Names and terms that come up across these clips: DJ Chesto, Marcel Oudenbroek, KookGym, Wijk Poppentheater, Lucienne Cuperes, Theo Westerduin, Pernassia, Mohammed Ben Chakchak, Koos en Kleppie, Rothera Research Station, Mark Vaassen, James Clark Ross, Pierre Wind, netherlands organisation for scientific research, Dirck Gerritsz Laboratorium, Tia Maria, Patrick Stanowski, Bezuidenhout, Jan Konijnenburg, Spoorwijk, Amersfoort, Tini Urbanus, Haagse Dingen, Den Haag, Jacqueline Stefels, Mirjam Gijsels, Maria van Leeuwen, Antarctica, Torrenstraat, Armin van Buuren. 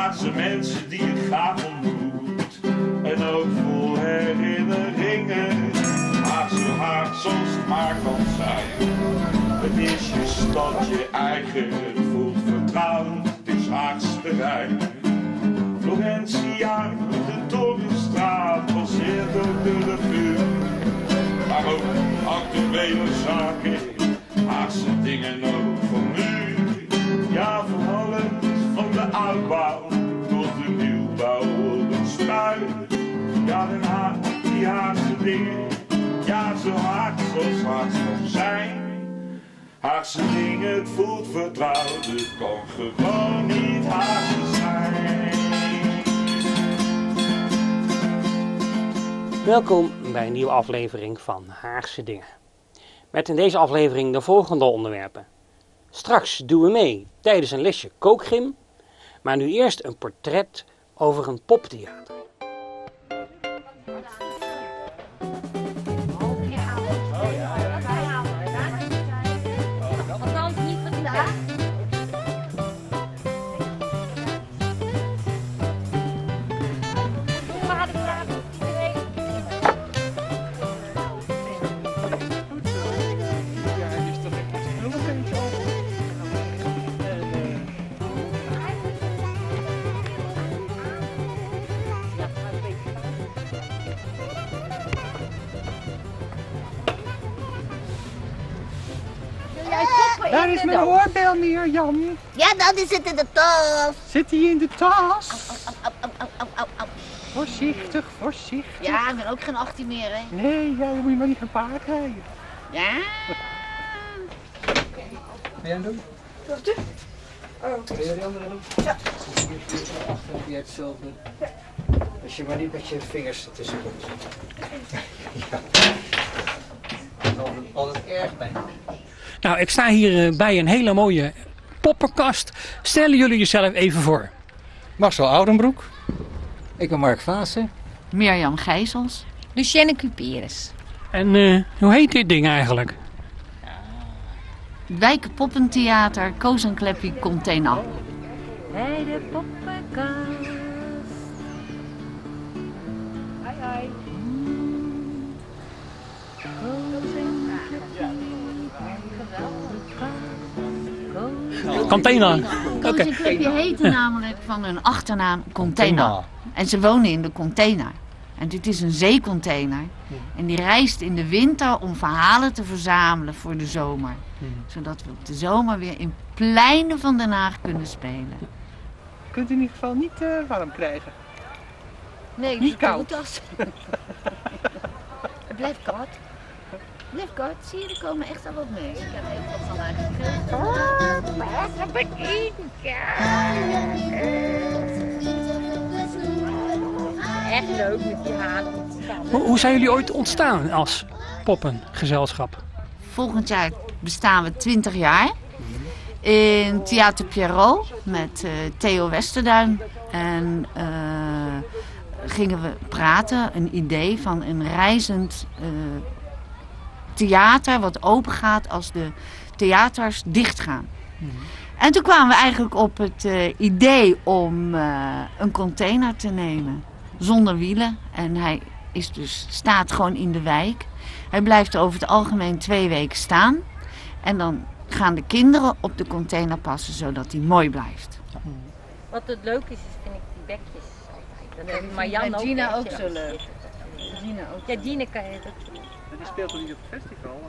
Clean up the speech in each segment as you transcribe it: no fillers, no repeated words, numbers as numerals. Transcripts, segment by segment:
Haagse mensen die ik graag ontmoet. En ook vol herinneringen. Haagse Haag, zoals het maar kan zijn. Het is je stad, je eigen. Het voelt vertrouwd, het is Haagse terrein. Florentia, de Torrenstraat, passeert ook de revue. Maar ook actuele zaken, Haagse dingen ook van nu. Ja, van alles, van de oudbouw tot de nieuwbouw op het struin. Ja, Den Haag, die Haagse dingen, ja, zo Haag zoals Haag kan zijn. Haagse dingen, het voelt vertrouwd, het kan gewoon niet Haagse zijn. Welkom bij een nieuwe aflevering van Haagse Dingen. Met in deze aflevering de volgende onderwerpen. Straks doen we mee tijdens een lesje kookgym, maar nu eerst een portret over een poptheater. Daar is mijn oorbel, Mirjam. Ja, dat is het in de tas. Zit hij in de tas? Au. Voorzichtig, voorzichtig. Ja, ik ben ook geen 18 meer, hè. Nee, ja, dan moet je maar niet gaan paard rijden. Ja. Wat wil jij doen? Wat doe? Oh. Wil jij die andere doen? Ja. Die heeft hetzelfde. Ja. Als je maar niet met je vingers ertussen komt. Ja. Dat is altijd erg pijn. Nou, ik sta hier bij een hele mooie poppenkast. Stellen jullie jezelf even voor. Marcel Oudenbroek. Ik ben Mark Vaassen. Mirjam Gijsels. Lucienne Cuperes. En hoe heet dit ding eigenlijk? Wijk Poppentheater, Koos en Kleppie, komt ten af. Bij de poppenkast. Hoi, hoi. Container. Koos en Kleppie heten namelijk van hun achternaam Container. En ze wonen in de container. En dit is een zeecontainer. En die reist in de winter om verhalen te verzamelen voor de zomer. Zodat we op de zomer weer in pleinen van Den Haag kunnen spelen. Je kunt in ieder geval niet warm krijgen. Nee, niet koud. Het blijft koud. Blijf kort, zie je, er komen echt al wat mee. Ik heb even wat van haar gekregen. Oh, maar heb ik echt leuk met die halen. Hoe zijn jullie ooit ontstaan als poppengezelschap? Volgend jaar bestaan we 20 jaar. In Theater Pierrot met Theo Westerduin. En gingen we praten, een idee van een reizend... theater wat open gaat als de theaters dichtgaan. En toen kwamen we eigenlijk op het idee om een container te nemen. Zonder wielen. En hij is dus, staat gewoon in de wijk. Hij blijft over het algemeen 2 weken staan. En dan gaan de kinderen op de container passen zodat hij mooi blijft. Wat het leuk is, vind ik die bekjes altijd. En Marjan ook. Gina ook zo leuk. Gina ook. Ja, Gina kan je dat. Die speelt toch niet op het festival?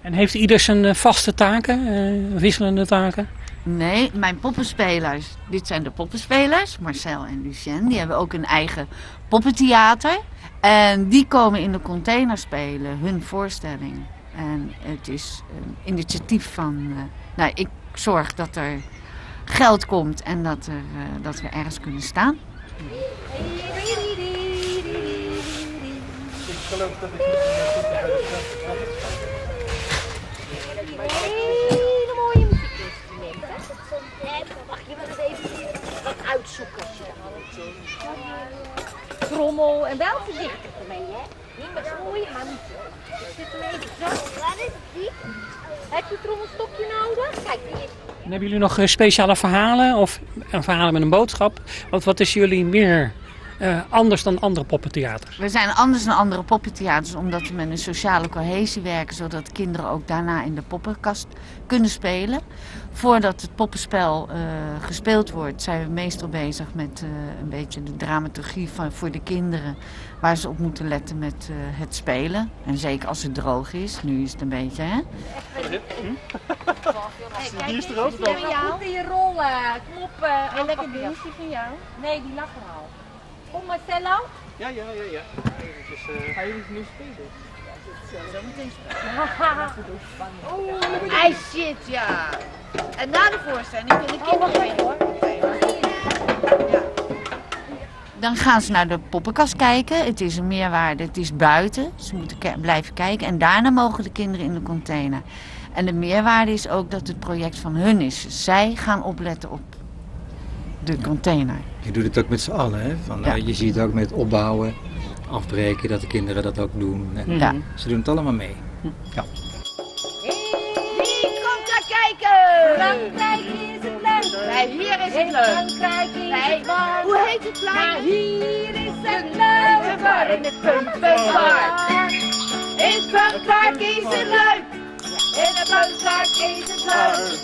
En heeft ieder zijn vaste taken, wisselende taken? Nee, mijn poppenspelers. Dit zijn de poppenspelers, Marcel en Lucienne. Die hebben ook een eigen poppentheater. En die komen in de container spelen, hun voorstelling. En het is een initiatief van... nou, ik zorg dat er geld komt en dat we ergens kunnen staan. Ik geloof dat ik... Hele mooie muziekinstrumenten. Mag je wel eens even wat uitzoeken? Trommel en wel voorzichtig ermee, hè? Niet met zo'n mooie hand. Ik zit hem even zo. Waar is die? Heb je een trommelstokje nodig? Kijk, die is... En hebben jullie nog speciale verhalen of een verhalen met een boodschap? Want wat is jullie meer anders dan andere poppentheaters? We zijn anders dan andere poppentheaters omdat we met een sociale cohesie werken, zodat kinderen ook daarna in de poppenkast kunnen spelen. Voordat het poppenspel gespeeld wordt zijn we meestal bezig met een beetje de dramaturgie voor de kinderen, waar ze op moeten letten met het spelen. En zeker als het droog is. Nu is het een beetje, hè? Kijk, die is er ook. Goed in je rollen, knoppen. En lekker die hoesje van jou. Nee, die lag er al. Kom Marcelo. Ja. Ga jullie nu spelen? Zo meteen spelen. Hij shit, ja. En na de voorstelling kunnen kinderen mee, hoor. Ja. Dan gaan ze naar de poppenkast kijken. Het is een meerwaarde, het is buiten. Ze moeten blijven kijken. En daarna mogen de kinderen in de container. En de meerwaarde is ook dat het project van hun is. Zij gaan opletten op de container. Je doet het ook met z'n allen, hè? Van, ja. Je ziet het ook met opbouwen, afbreken, dat de kinderen dat ook doen. En ja. Ze doen het allemaal mee. Ja. Wie komt daar kijken? Frankrijk is het leuk. Wij, hier is het leuk. Frankrijk is het leuk. Hoe heet het plaats? Maar hier is het leuk. In het Pumpenpark. In Frankrijk is het leuk. In het Pumpenpark is het leuk.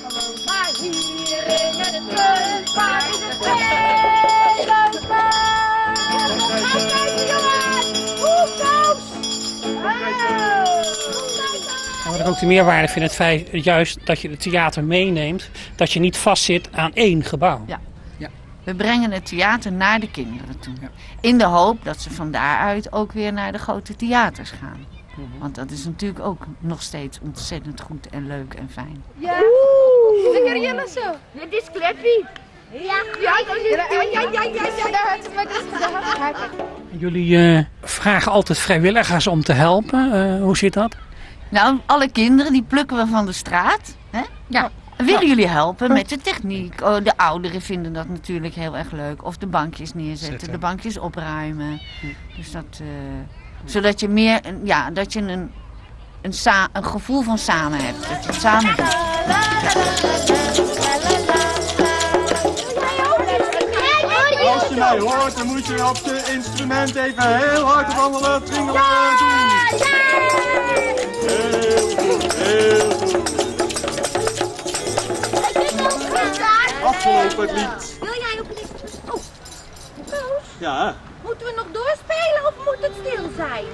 Maar hier in het Pumpenpark is het leuk. Kom kijken, jongens. Hoe koos? Wat ik ook de meerwaarde vind, het feit juist dat je het theater meeneemt, dat je niet vastzit aan één gebouw. Ja. Ja. We brengen het theater naar de kinderen toe. Ja. In de hoop dat ze van daaruit ook weer naar de grote theaters gaan. Mm-hmm. Want dat is natuurlijk ook nog steeds ontzettend goed en leuk en fijn. Ja. Lekker jullie zo. Dit is Kleppie. Ja. Jullie vragen altijd vrijwilligers om te helpen. Hoe zit dat? Nou, alle kinderen die plukken we van de straat. Hè? Ja. Willen jullie helpen met de techniek? Oh, de ouderen vinden dat natuurlijk heel erg leuk. Of de bankjes neerzetten, de bankjes opruimen. Dus dat, zodat je meer, ja, dat je een gevoel van samen hebt. Dat je het samen doet. Als je mij hoort, dan moet je op de instrument even heel hard wandelen. Afgelopen lied. Wil jij nog iets? Oh, Koos? Ja. Moeten we nog doorspelen of moet het stil zijn?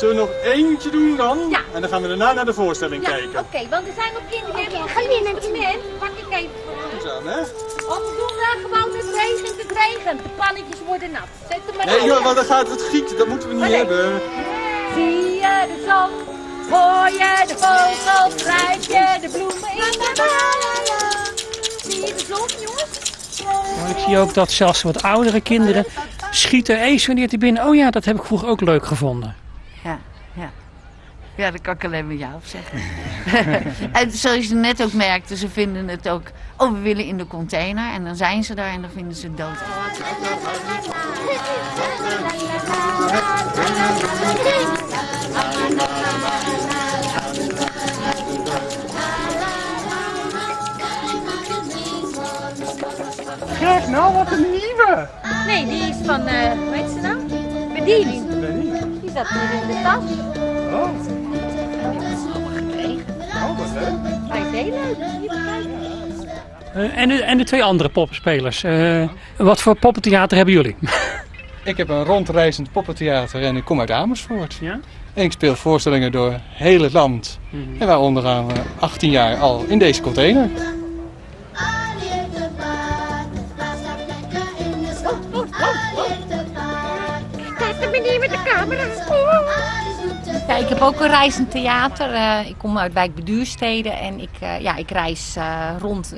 Zullen we nog eentje doen dan? Ja. En dan gaan we daarna naar de voorstelling kijken. Ja, oké, want er zijn nog kinderen die hebben geen instrument. Pak ik even voor. Goed aan, hè? Of we doen daar gewoon het regent. De pannetjes worden nat. Zet hem maar in. Nee joh, want dan gaat het gieten. Dat moeten we niet hebben. Zie je de zon? Hoor je de vogels? Ruik je de bloemen in de balen? Ik zie ook dat zelfs wat oudere kinderen schieten eens wanneer die binnen. Oh ja, dat heb ik vroeger ook leuk gevonden. Ja, dat kan ik alleen maar ja op zeggen. En zoals je net ook merkte, ze vinden het ook. Oh, we willen in de container. En dan zijn ze daar en dan vinden ze het dood. Kijk nou, wat een nieuwe! Nee, die is van, hoe heet ze nou? Bediening. Die zat hier in de tas. Oh. Die heb ze allemaal gekregen. Oh, wat leuk. Lijkt heel leuk. En de twee andere poppenspelers. Wat voor poppentheater hebben jullie? Ik heb een rondreizend poppentheater en ik kom uit Amersfoort. Ja? En ik speel voorstellingen door heel het land. Mm-hmm. En wij onderaan 18 jaar al in deze container. Ja, ik heb ook een reizend theater. Ik kom uit Wijk en ik reis rond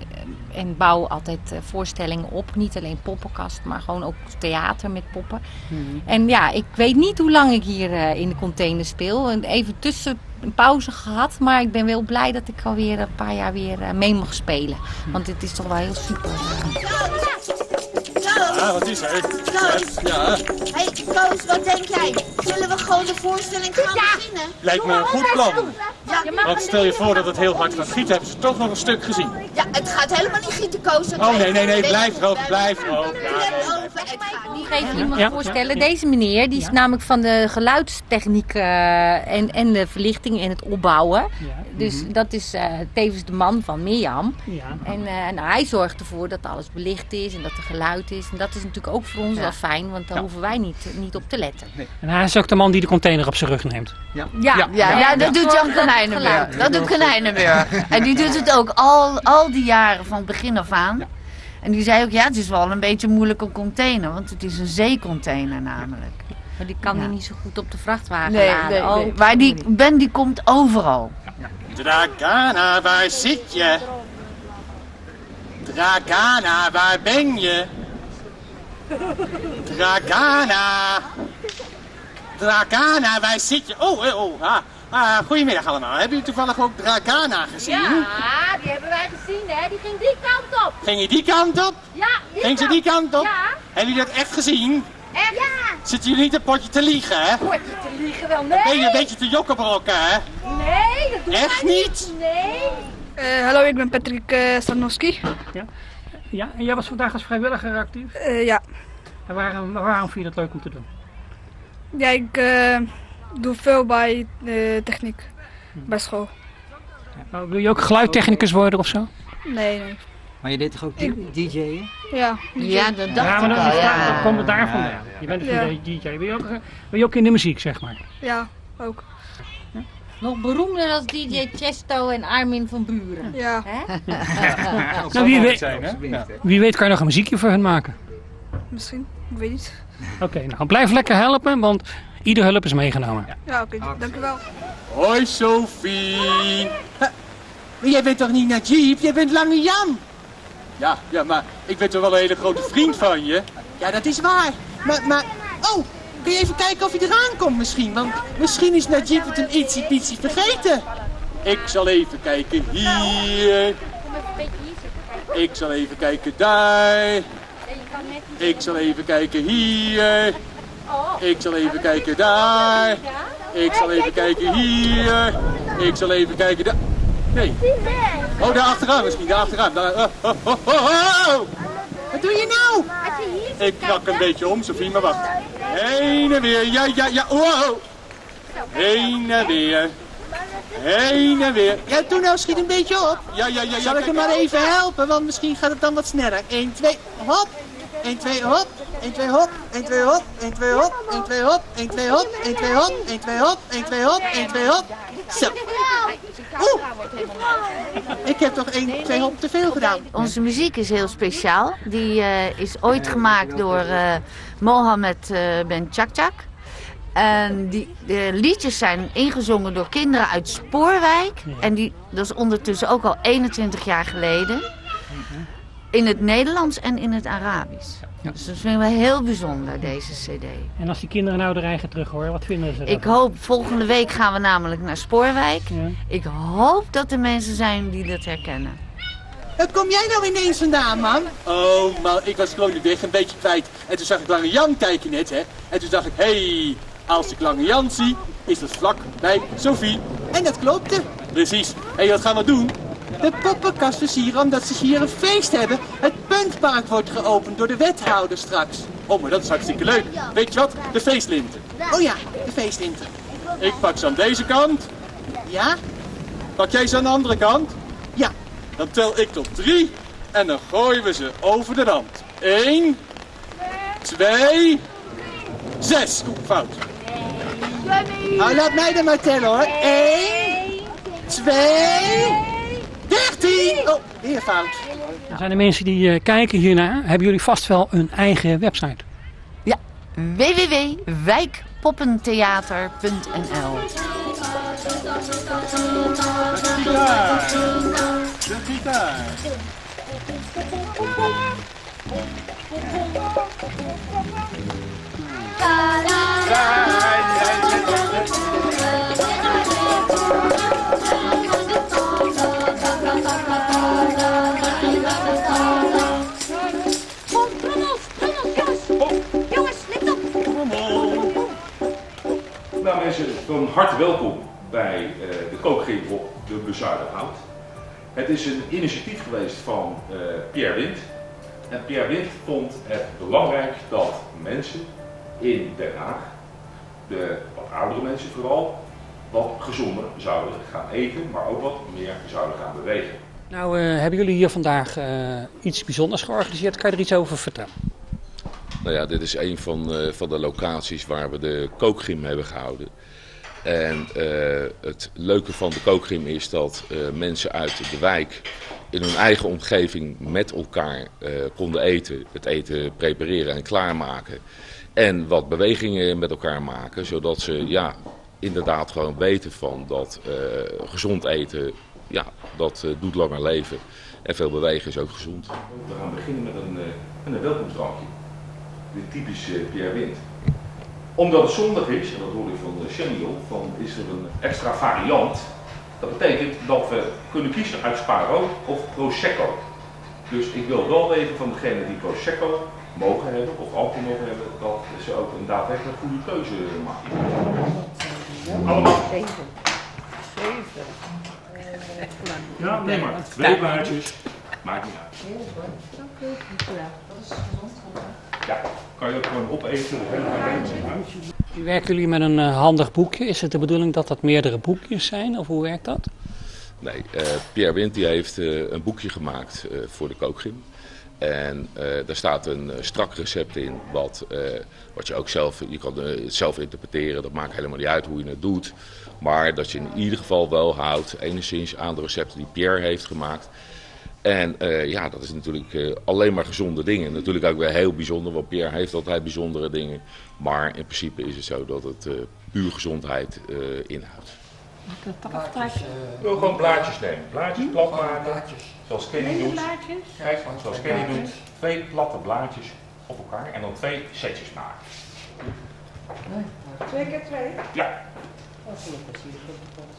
en bouw altijd voorstellingen op. Niet alleen poppenkast, maar gewoon ook theater met poppen. Mm-hmm. En ja, ik weet niet hoe lang ik hier in de container speel. Even tussen een pauze gehad, maar ik ben wel blij dat ik alweer een paar jaar weer mee mag spelen. Mm-hmm. Want het is toch wel heel super. Ja, wat is hij? Koos, ja. Hey, Koos, wat denk jij? Zullen we gewoon de voorstelling gaan beginnen? Lijkt me een goed plan. Ja, Want stel je voor dat het heel hard gaat gieten, hebben ze toch nog een stuk gezien. Ja, het gaat helemaal niet gieten, Koos. Oh nee, blijf erop, blijf erop. Ik ga even iemand voorstellen. Deze meneer, die is namelijk van de geluidstechniek en de verlichting en het opbouwen. Dus dat is tevens de man van Mirjam. En hij zorgt ervoor dat alles belicht is en dat er geluid is. En dat is natuurlijk ook voor ons wel fijn, want daar hoeven wij niet op te letten. Nee. En hij is ook de man die de container op zijn rug neemt. Ja, dat doet Jan Konijnenburg. Dat doet Konijnenburg. En die doet het ook al die jaren van begin af aan. Ja. En die zei ook, ja, het is wel een beetje moeilijk een container, want het is een zeecontainer namelijk. Ja. Maar die kan die niet zo goed op de vrachtwagen laden. Nee. Maar die komt overal. Ja. Dragana, waar zit je? Dragana, waar ben je? Dragana! Dragana, waar zit je? Goedemiddag allemaal. Hebben jullie toevallig ook Dragana gezien? Ja, die hebben wij gezien, hè. Die ging die kant op. Ging je die kant op? Ja, Ging ze die kant op? Ja. Hebben jullie dat echt gezien? Echt? Ja. Zitten jullie niet een potje te liegen, hè? Potje te liegen wel, nee. Ben je een beetje te jokkenbrokken, hè? Nee, dat doe ik echt niet. Nee. Hallo, ik ben Patrick Stanowski. Ja. Ja, en jij was vandaag als vrijwilliger actief? Ja. En waarom vind je dat leuk om te doen? Ja, ik doe veel bij techniek, bij school. Ja. Wil je ook geluidtechnicus worden of zo? Nee. Maar je deed toch ook DJ'en? Ja. Ja, dat dacht ik al. Dat komt daar vandaan. Je bent dus een DJ. Wil je ook in de muziek, zeg maar? Ja, ook. Nog beroemder als DJ Chesto en Armin van Buuren. Ja. Nou, wie weet kan je nog een muziekje voor hen maken. Misschien, ik weet niet. Oké, nou blijf lekker helpen, want ieder hulp is meegenomen. Ja, oké, dankjewel. Hoi Sophie. Jij bent toch niet Najib? Jij bent Lange Jan. Ja, maar ik ben toch wel een hele grote vriend van je? Ja, dat is waar. Maar oh! Kun je even kijken of hij eraan komt misschien? Want misschien is Najib het een ietsiepietsie vergeten. Ik zal even kijken hier. Ik zal even kijken daar. Ik zal even kijken hier. Ik zal even kijken daar. Ik zal even kijken hier. Ik zal even kijken daar. Nee. Oh, daar achteraan misschien. Daar achteraan. Wat doe je nou? Ik knak een beetje om, Sophie, maar wacht. Heen en weer, ja, wow. Heen en weer. Heen en weer. Ja, toen nou, schiet een beetje op. Ja. Zal ik hem maar even helpen, want misschien gaat het dan wat sneller. 1, 2, hop. 1, 2, hop. 1, 2, hop. 1, 2, hop. 1, 2, hop. 1, 2, hop. 1, 2, hop. 1, 2, hop. 1, 2, hop. 1, 2, hop. 1, 2, hop. Zo. Oeh. Ik heb toch 1, 2 hop te veel gedaan. Onze muziek is heel speciaal. Die is ooit gemaakt door Mohammed Ben Chakchak. En de liedjes zijn ingezongen door kinderen uit Spoorwijk. En dat is ondertussen ook al 21 jaar geleden. In het Nederlands en in het Arabisch. Ja. Dus dat vinden we heel bijzonder, deze cd. En als die kinderen nou de eigen terug horen, wat vinden ze? Ik hoop, volgende week gaan we namelijk naar Spoorwijk. Ja. Ik hoop dat er mensen zijn die dat herkennen. Waar kom jij nou ineens vandaan, man? Oh, man, ik was gewoon de weg een beetje kwijt. En toen zag ik Lange Jan kijken net, hè. En toen dacht ik, hé, als ik Lange Jan zie, is dat vlak bij Sophie. En dat klopte. Precies. Hé, wat gaan we doen? De poppenkast is hier omdat ze hier een feest hebben. Het Puntpark wordt geopend door de wethouder straks. Oh, maar dat is hartstikke leuk. Weet je wat? De feestlinten. Oh ja, de feestlinten. Ik pak ze aan deze kant. Ja? Pak jij ze aan de andere kant? Ja. Dan tel ik tot 3 en dan gooien we ze over de rand. 1, 2, 6. Oeh, fout. Nou, laat mij er maar tellen hoor. 1, 2... 13! Oh, weer fout. Nou, zijn de mensen die kijken hiernaar, hebben jullie vast wel een eigen website? Ja, www.wijkpoppentheater.nl. De gitaar. Nou mensen, van harte welkom bij de kookgrill op de Bezuidenhout. Het is een initiatief geweest van Pierre Wind. En Pierre Wind vond het belangrijk dat mensen in Den Haag, de wat oudere mensen vooral, wat gezonder zouden gaan eten, maar ook wat meer zouden gaan bewegen. Nou, hebben jullie hier vandaag iets bijzonders georganiseerd? Kan je er iets over vertellen? Nou ja, dit is een van de locaties waar we de kookgym hebben gehouden. En het leuke van de kookgym is dat mensen uit de wijk in hun eigen omgeving met elkaar konden eten. Het eten prepareren en klaarmaken. En wat bewegingen met elkaar maken, zodat ze ja, inderdaad gewoon weten van dat gezond eten, ja, dat doet langer leven. En veel bewegen is ook gezond. We gaan beginnen met een welkomstdrankje. De typische Pierre Wind. Omdat het zondag is, en dat hoor ik van Chemiel, van is er een extra variant. Dat betekent dat we kunnen kiezen uit Sparo of Prosecco. Dus ik wil wel weten van degene die Prosecco mogen hebben, of alcohol mogen hebben, dat ze ook een daadwerkelijk goede keuze maken. Allemaal? 7. Ja, nee maar. 2 baartjes. Maakt niet uit. Dat is gezond. Ja, kan je ook gewoon opeten. Nu werken jullie met een handig boekje. Is het de bedoeling dat dat meerdere boekjes zijn? Of hoe werkt dat? Nee, Pierre Wind die heeft een boekje gemaakt voor de kookgym. En daar staat een strak recept in wat je ook zelf, je kan het zelf interpreteren. Dat maakt helemaal niet uit hoe je het doet. Maar dat je in ieder geval wel houdt enigszins aan de recepten die Pierre heeft gemaakt. En ja, dat is natuurlijk alleen maar gezonde dingen. Natuurlijk ook weer heel bijzonder, want Pierre heeft altijd bijzondere dingen. Maar in principe is het zo dat het puur gezondheid inhoudt. Mag ik dat aftrekken? Ik wil gewoon blaadjes nemen. Blaadjes plat maken, zoals Kenny doet. Kijk, zoals Kenny doet. 2 platte blaadjes op elkaar en dan 2 setjes maken. 2 keer 2? Ja.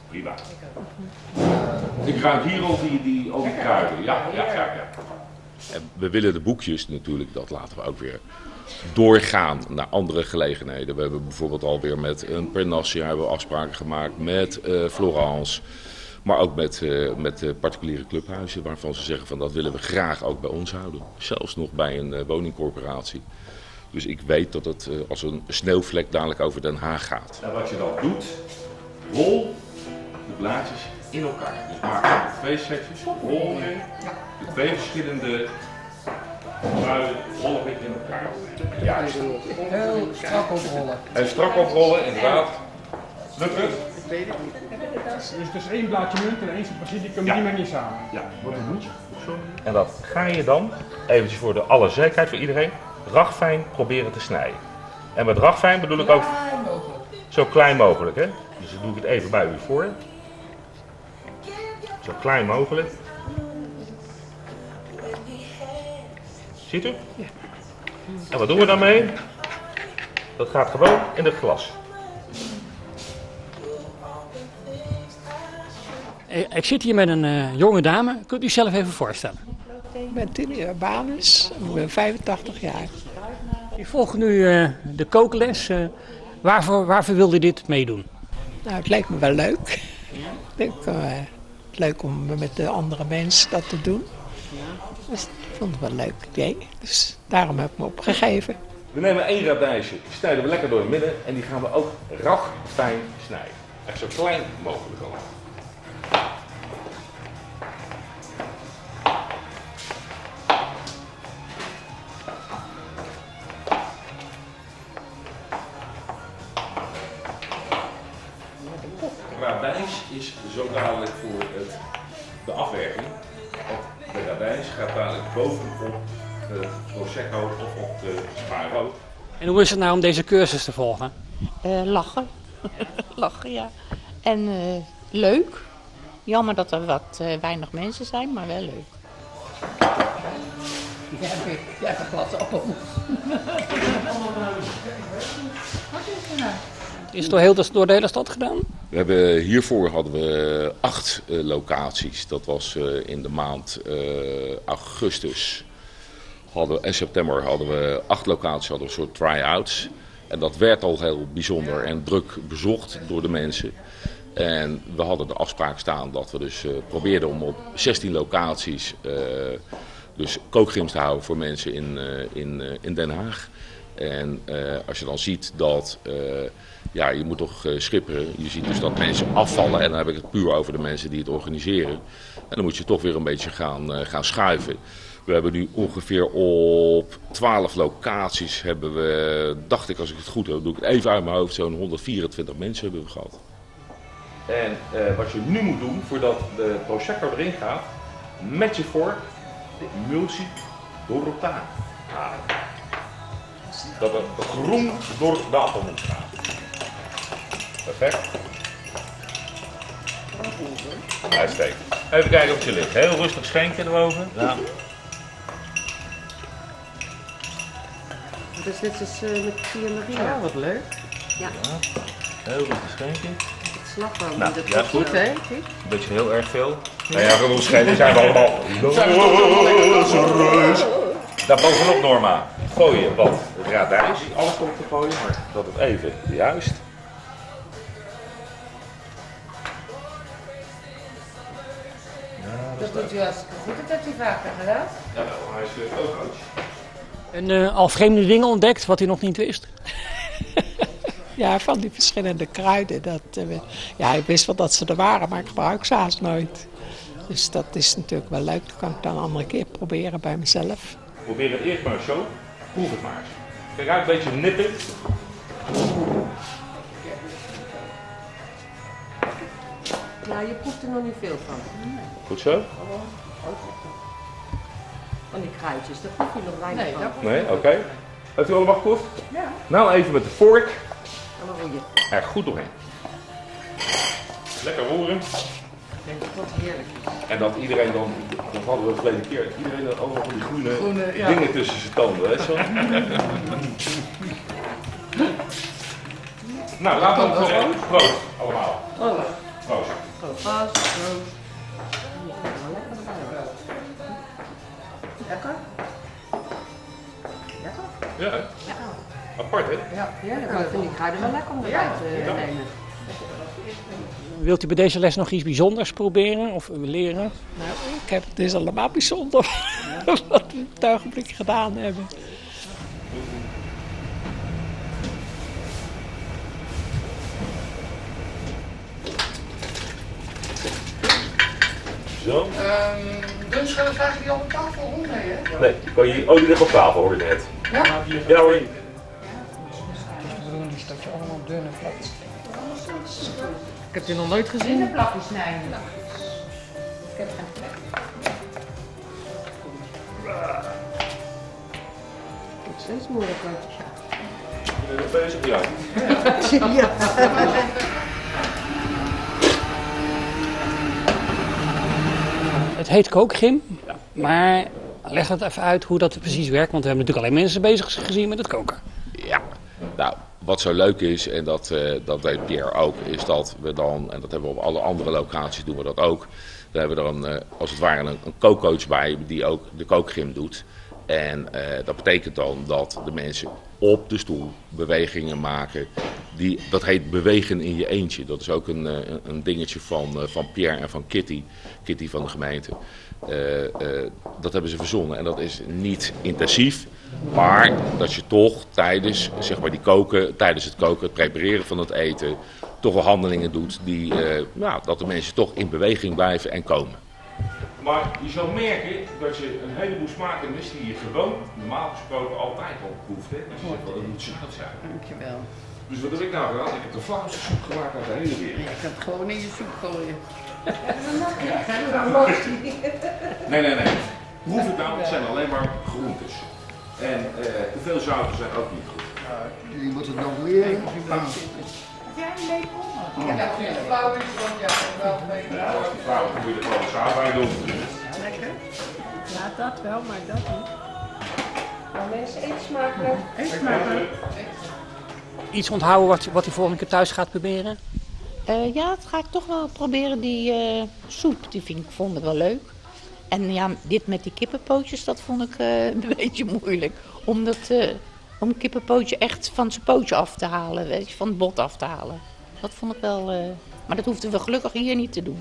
Prima. Ik ruik hier al die kruiden. Ja. En we willen de boekjes natuurlijk, dat laten we ook weer doorgaan naar andere gelegenheden. We hebben bijvoorbeeld alweer met een Pernassia hebben we afspraken gemaakt, met Florence. Maar ook met particuliere clubhuizen waarvan ze zeggen van dat willen we graag ook bij ons houden. Zelfs nog bij een woningcorporatie. Dus ik weet dat het als een sneeuwvlek dadelijk over Den Haag gaat. En wat je dan doet, rol de blaadjes in elkaar. Dus maak er 2 setjes, rol in. De 2 verschillende kruiden rollen in elkaar. Juist. Heel strak oprollen. En strak oprollen, inderdaad. Lukt het? Ik weet het niet. Dus tussen 1 blaadje munt en 1 basilicum, die mengen samen. Ja, wordt een hoedje. En dat ga je dan, eventjes voor de alle zekerheid voor iedereen, ragfijn proberen te snijden. En met ragfijn bedoel ik ook zo klein mogelijk, hè? Dus dan doe ik het even bij u voor. Zo klein mogelijk. Ziet u? En wat doen we daarmee? Dat gaat gewoon in het glas. Ik zit hier met een jonge dame. Kunt u zelf even voorstellen? Ik ben Tini Urbanus, ik ben 85 jaar. Je volgt nu de kookles. Waarvoor wilde dit meedoen? Nou, het lijkt me wel leuk. Ik vind het leuk om met de andere mensen dat te doen. Dus ik vond het wel een leuk idee. Dus daarom heb ik me opgegeven. We nemen 1 radijsje, die snijden we lekker door het midden. En die gaan we ook ragfijn snijden. Echt zo klein mogelijk allemaal. Radijs is zo dadelijk voor de afwerking. Want de radijs gaat dadelijk bovenop de Prosecco of op de Sparo. En hoe is het nou om deze cursus te volgen? Lachen. Lachen, ja. En leuk. Jammer dat er wat weinig mensen zijn, maar wel leuk. Jij hebt een glas appel. Wat is er nou? Is het door de hele stad gedaan? We hebben, hiervoor hadden we 8 locaties. Dat was in de maand augustus. En september hadden we 8 locaties, hadden we een soort try-outs. En dat werd al heel bijzonder en druk bezocht door de mensen. En we hadden de afspraak staan dat we dus probeerden om op 16 locaties dus kookgrims te houden voor mensen in Den Haag. En als je dan ziet dat, ja, je moet toch schipperen. Je ziet dus dat mensen afvallen en dan heb ik het puur over de mensen die het organiseren. En dan moet je toch weer een beetje gaan schuiven. We hebben nu ongeveer op 12 locaties hebben we, dacht ik als ik het goed heb, doe ik het even uit mijn hoofd, zo'n 124 mensen hebben we gehad. En wat je nu moet doen, voordat de prosecco erin gaat, met je vork de emulsie doorrotaan. Dat het groen door het water moet gaan. Perfect. Uitstekend. Even kijken of je ligt. Heel rustig schenken erover. Ja. Dus dit is met Tia Maria. Ja, wat leuk. Ja. Ja. Heel rustig schenken. Slagroom, nou, dat is goed, hè? Een beetje heel erg veel. Ja, ja, genoeg schelen zijn we allemaal. Daar bovenop, Norma. Gooien wat radijs. Alles komt te gooien, maar dat het even juist. Ja, dat doet u hartstikke goed, dat hebt u vaker gedaan. Ja, maar hij is ook coach. En al vreemde dingen ontdekt wat u nog niet wist? Ja, van die verschillende kruiden. Ja, ik wist wel dat ze er waren, maar ik gebruik ze haast nooit. Dus dat is natuurlijk wel leuk. Dat kan ik dan een andere keer proberen bij mezelf. Probeer het eerst maar zo. Proef het maar eens. Kijk uit, een beetje nippen. Nou, je proeft er nog niet veel van. Goed zo? Van die kruidjes, daar proef je nog weinig van. Nee, oké. Okay. Heeft u allemaal geproefd? Ja. Nou, even met de vork. Er goed doorheen. Lekker roeren. Ik denk dat dat heerlijk is. En dat iedereen dan, dat hadden we de verleden keer, iedereen dan allemaal van die groene ja, dingen tussen zijn tanden. Hè, zo. Nou, laten we het gewoon. Proost, allemaal. Proost. Proost. Lekker. Lekker? Ja. Apart, hè? Ja, dat vind ik kruiden wel lekker om erbij te nemen. Wilt u bij deze les nog iets bijzonders proberen of leren? Nou, het is allemaal bijzonder wat we op het ogenblik gedaan hebben. Zo. Dunschellen vragen die al op tafel om, hè? Nee, kan je, die ligt op tafel, hoor je net. Ja? Ja, hoor je. Dat je allemaal dunne plakjes krijgt. Ik heb dit nog nooit gezien. Dunne plakjes snijden. Ik heb geen plek. Het wordt steeds moeilijker. Ben je nog bezig? Ja. Ja. Het heet kookgym, maar leg dat even uit hoe dat precies werkt. Want we hebben natuurlijk alleen mensen bezig gezien met het koken. Ja, nou. Wat zo leuk is, en dat weet Pierre ook, is dat we dan, en dat hebben we op alle andere locaties doen we dat ook. We hebben er als het ware een kookcoach bij die ook de kookgym doet. En dat betekent dan dat de mensen op de stoel bewegingen maken. Dat heet bewegen in je eentje. Dat is ook een dingetje van Pierre en van Kitty. Kitty van de gemeente. Dat hebben ze verzonnen. En dat is niet intensief. Maar dat je toch tijdens, zeg maar, tijdens het koken, het prepareren van het eten, toch wel handelingen doet die, dat de mensen toch in beweging blijven en komen. Maar je zal merken dat je een heleboel smaken mist die je gewoon normaal gesproken altijd al proeft. Dat je zegt, dat moet zout zijn. Dankjewel. Dus wat heb ik nou gedaan? Ik heb de Vlaamse soep gemaakt uit de hele wereld. Ja, ik heb gewoon in je soep gooien. Dat mag niet. Nee. Hoe hoeft het nou? Het zijn alleen maar groentes. En te veel zouten zijn ook niet goed. Jullie moeten het nog leren. Jij een lepel? Ja, dat is een flauw is, want ja, wel mee. Ja, dat is een flauw, dan moet je er gewoon zout bij doen. Lekker. Ja, dat wel, maar dat niet. Maar mensen, eet smakelijk. Eet smakelijk. Iets onthouden wat u volgende keer thuis gaat proberen? Ja, dat ga ik toch wel proberen, die soep. Vond ik wel leuk. En ja, dit met die kippenpootjes, dat vond ik een beetje moeilijk. Om een kippenpootje echt van zijn pootje af te halen, weet je, van het bot af te halen. Dat vond ik wel... maar dat hoefden we gelukkig hier niet te doen.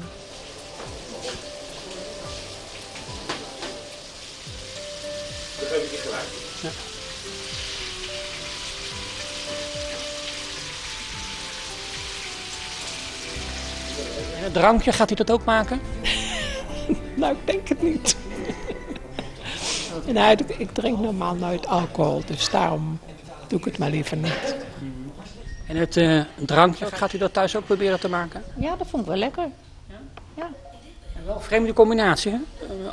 Dat heb ik niet gelijk. Ja. En het drankje, gaat u dat ook maken? Nou, ik denk het niet. Nou, ik drink normaal nooit alcohol, dus daarom doe ik het maar liever niet. En het drankje, gaat u dat thuis ook proberen te maken? Ja, dat vond ik wel lekker. Ja? Ja. En wel een vreemde combinatie, hè?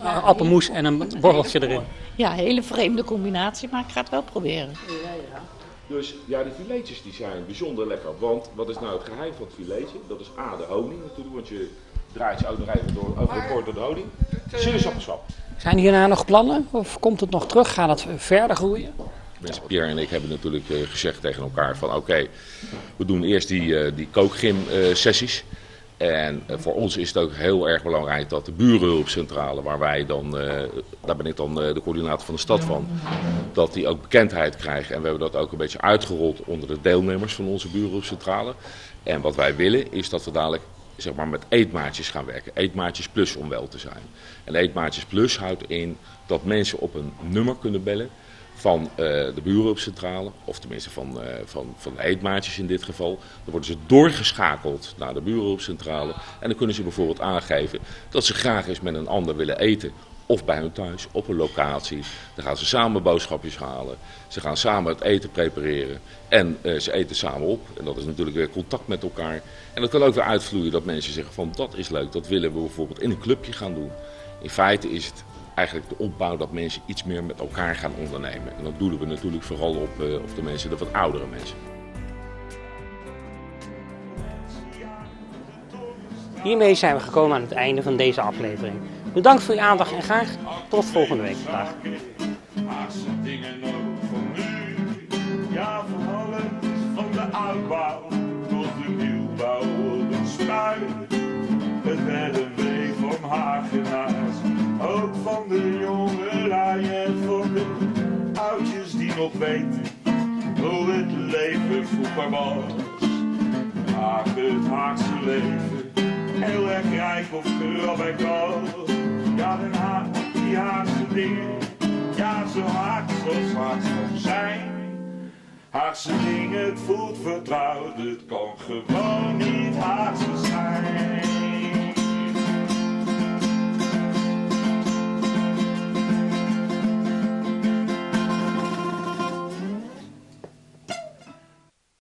Ja, appelmoes en een borreltje erin. Ja, hele vreemde combinatie, maar ik ga het wel proberen. Ja, ja. Dus ja, de filetjes die zijn bijzonder lekker. Want wat is nou het geheim van het filetje? Dat is A, de honing natuurlijk, want je draait ze ook nog even door, over de poort door de honing. Sinaasappelsap. Zijn hierna nog plannen? Of komt het nog terug? Gaat het verder groeien? Mensen, Pierre en ik hebben natuurlijk gezegd tegen elkaar van oké, we doen eerst die kookgym-sessies. En voor ons is het ook heel erg belangrijk dat de burenhulpcentrale, waar wij dan, daar ben ik dan de coördinator van de stad van, dat die ook bekendheid krijgt. En we hebben dat ook een beetje uitgerold onder de deelnemers van onze burenhulpcentrale. En wat wij willen is dat we dadelijk, zeg maar, met eetmaatjes gaan werken. Eetmaatjes plus, om wel te zijn. En eetmaatjes plus houdt in dat mensen op een nummer kunnen bellen van de burenhulpcentrale, of tenminste van de eetmaatjes in dit geval. Dan worden ze doorgeschakeld naar de burenhulpcentrale en dan kunnen ze bijvoorbeeld aangeven dat ze graag eens met een ander willen eten. Of bij hun thuis, op een locatie. Dan gaan ze samen boodschapjes halen. Ze gaan samen het eten prepareren. En ze eten samen op. En dat is natuurlijk weer contact met elkaar. En dat kan ook weer uitvloeien dat mensen zeggen van dat is leuk. Dat willen we bijvoorbeeld in een clubje gaan doen. In feite is het eigenlijk de opbouw dat mensen iets meer met elkaar gaan ondernemen. En dat doelen we natuurlijk vooral op of de mensen, de wat oudere mensen. Hiermee zijn we gekomen aan het einde van deze aflevering. Bedankt voor uw aandacht en graag tot volgende week. Dag. Haagse dingen ook voor nu. Ja, voor alles van de uitbouw tot de nieuwbouw op een spuit. Het werden we van Hagenaars, ook van de jongelui en van de oudjes die nog weten hoe het leven vroeger was. Haag, het Haagse leven, heel erg rijk of krab en kal. Ja, Den Haag, die Haagse dingen, ja, zo Haags als Haags kan zijn. Haagse dingen, het voelt vertrouwd, het kan gewoon niet Haagse zijn.